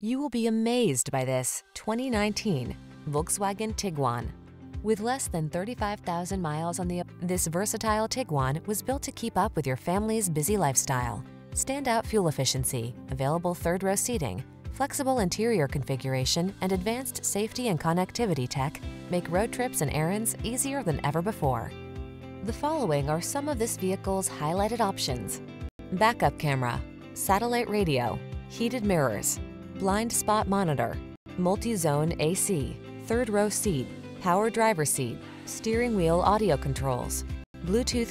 You will be amazed by this 2019 Volkswagen Tiguan. With less than 35,000 miles on this versatile Tiguan was built to keep up with your family's busy lifestyle. Standout fuel efficiency, available third-row seating, flexible interior configuration, and advanced safety and connectivity tech make road trips and errands easier than ever before. The following are some of this vehicle's highlighted options: backup camera, satellite radio, heated mirrors, blind spot monitor, multi-zone AC, third row seat, power driver seat, steering wheel audio controls, Bluetooth